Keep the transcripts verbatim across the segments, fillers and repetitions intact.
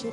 You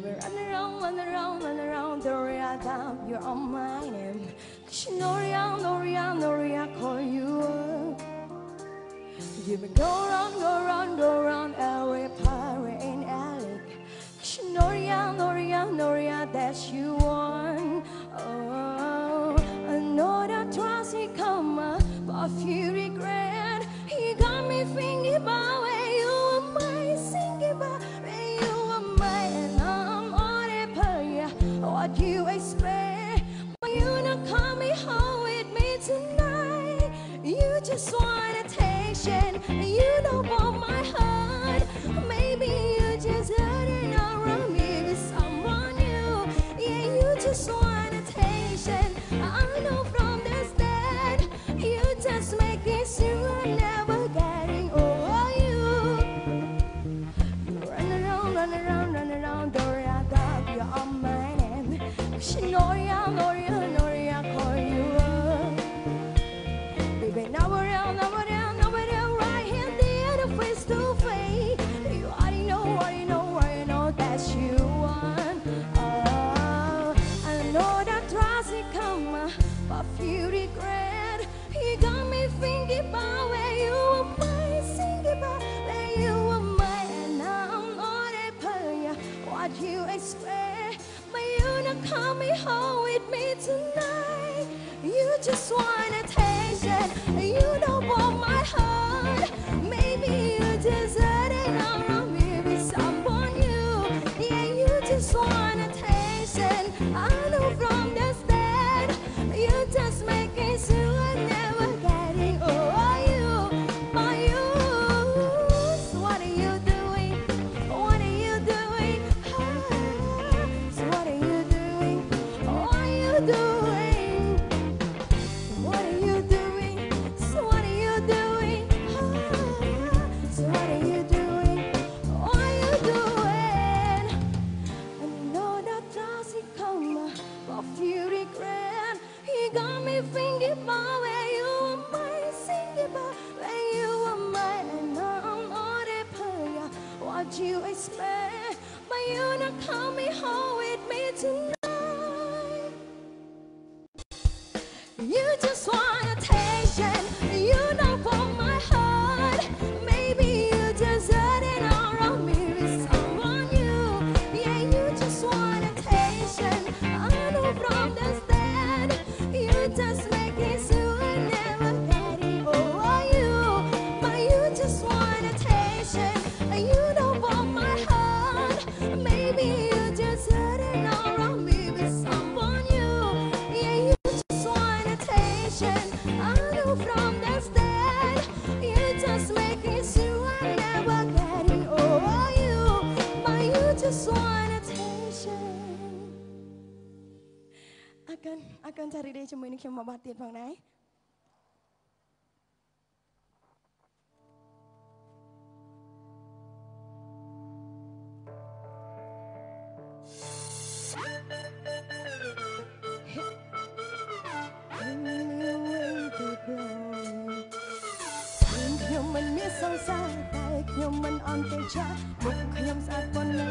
were running around, running around, running around the real time. You're on my name. Cause you know real, no real, no real call you. You been go round, go round, go round every pirate in alley. Cause you know real, no real, no real that you want. Oh, I know that twice he come up, but if you regret, he got me thinking about when you were mine, thinking about when you were mine, and I'm on it for you. What you expect? But you not coming home with me tonight. You just want attention. And you don't want my heart. Maybe you just didn't know me with someone new. Yeah, you just want attention. I know from this day. Mà tiền bằng này. Hãy subscribe cho kênh Ghiền Mì Gõ để không bỏ lỡ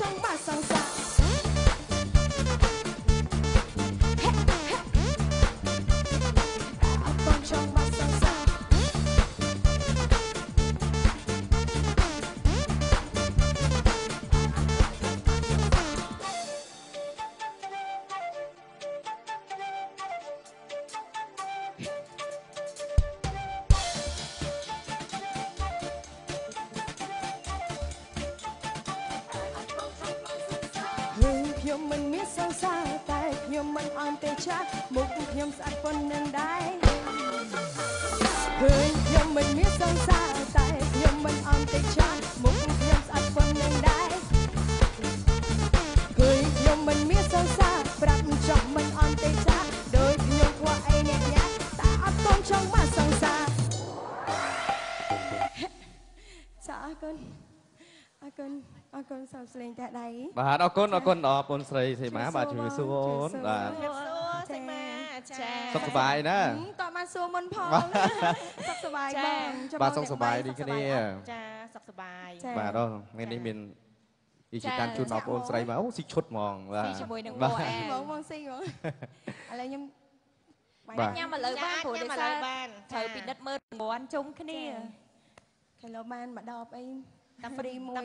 trong ba sang xa. Abang trong ba sang xa. Mình biết sâu xa tại nhưng mình on tên chắc một cuộc nhầm sát phân nên đáy hơi nhưng mình biết sâu xa tại nhưng mình on tên chắc một cuộc nhầm sát phân nên đáy hơi nhưng mình biết sâu xa bạc chọc mình on tên chắc đời nhưng qua ai nhẹ nhẹ ta ấp tôn trong ba sâu xa xa cơn à cơn អរគុណអរគុណអរគុណសោកស្លេងតែដៃបាទអរគុណអរគុណអរគុណសុខសบายណាសុខសบายចាបាទបាទសុខសบาย តាមព្រីមួយចាបងអូនតែបិទតែមាត់ធំ នឹងធំតកញ៉ាំមកខែនេះខែក្តៅផងចាបាទធ្វើដំណើរទៅខេត្តអីអញ្ចឹងហៅហត់អស់កម្លាំងអញ្ចឹងយើងបាន បាទឈ្ងុយក្លិនតែទៀតបាទអរគុណអរគុណដល់សីមាដែលបានចូលរួមកម្មវិធីនៃការប្រគំមន